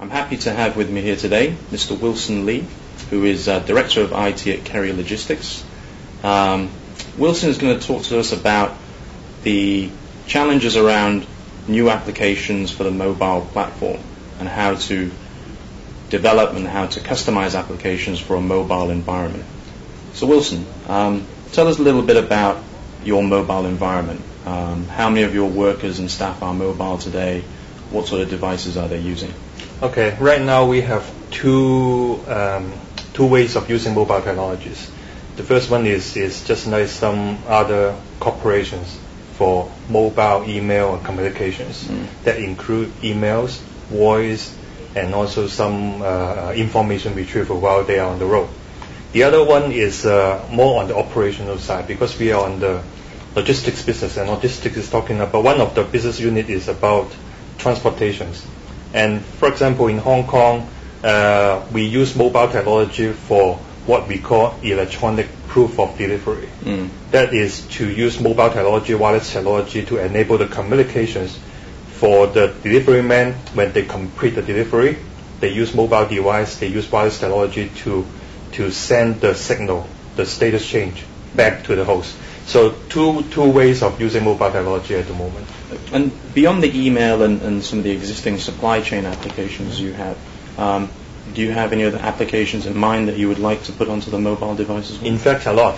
I'm happy to have with me here today Mr. Wilson Lee, who is Director of IT at Kerry Logistics. Wilson is going to talk to us about the challenges around new applications for the mobile platform and how to develop and how to customize applications for a mobile environment. So Wilson, tell us a little bit about your mobile environment. How many of your workers and staff are mobile today? What sort of devices are they using? Okay, right now we have two ways of using mobile technologies. The first one is just like some other corporations for mobile email and communications that include emails, voice, and also some information retrieval while they are on the road. The other one is more on the operational side, because we are on the logistics business, and logistics is talking about one of the business unit is about transportations. And for example, in Hong Kong, we use mobile technology for what we call electronic proof of delivery. That is to use mobile technology, wireless technology, to enable the communications for the delivery man. When they complete the delivery, they use mobile device, they use wireless technology to send the signal, the status change, back to the host. So two ways of using mobile technology at the moment. And beyond the email and some of the existing supply chain applications you have, do you have any other applications in mind that you would like to put onto the mobile devices? In fact, a lot.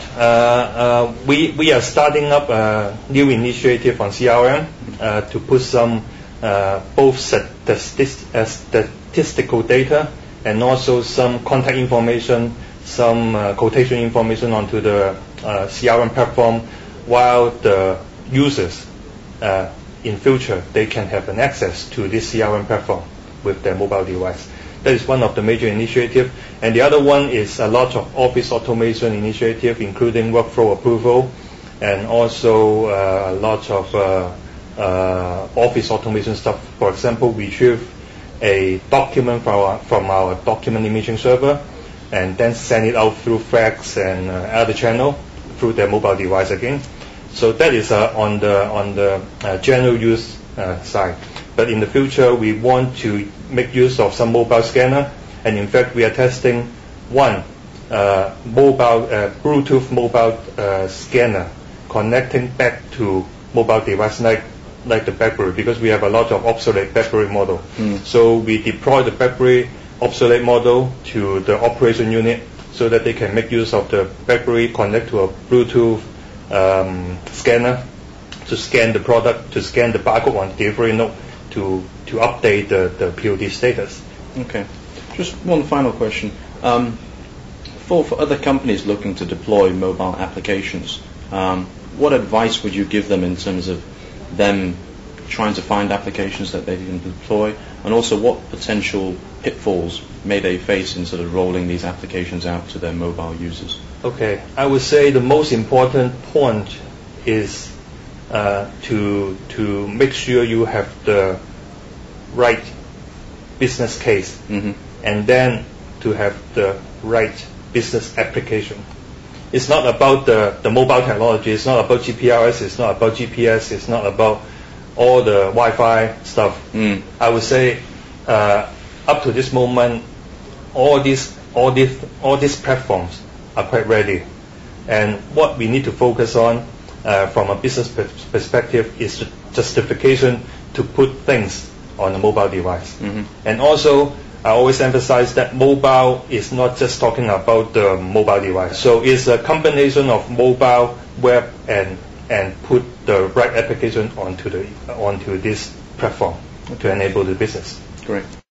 We are starting up a new initiative on CRM to put some both statistical data and also some contact information, some quotation information onto the CRM platform, while the users in future they can have an access to this CRM platform with their mobile device. That is one of the major initiatives. And the other one is a lot of office automation initiative, including workflow approval, and also a lot of office automation stuff. For example, we retrieve a document from our document imaging server and then send it out through fax and other channel through their mobile device again. So that is on the general use side. But in the future, we want to make use of some mobile scanner, and in fact, we are testing one mobile Bluetooth mobile scanner connecting back to mobile device like the BlackBerry, because we have a lot of obsolete BlackBerry model. So we deploy the BlackBerry obsolete model to the operation unit so that they can make use of the BlackBerry, connect to a Bluetooth scanner to scan the product, to scan the barcode on the delivery note, to update the POD status. Okay. Just one final question. For other companies looking to deploy mobile applications, what advice would you give them in terms of them trying to find applications that they can deploy, and also what potential pitfalls may they face in sort of rolling these applications out to their mobile users? Okay, I would say the most important point is to make sure you have the right business case, and then to have the right business application. It's not about the mobile technology, it's not about GPRS, it's not about GPS, it's not about all the Wi-Fi stuff. I would say up to this moment, all these platforms are quite ready, and what we need to focus on from a business perspective is the justification to put things on a mobile device. And also, I always emphasize that mobile is not just talking about the mobile device. So it's a combination of mobile, web, and put the right application onto this platform to enable the business. Great.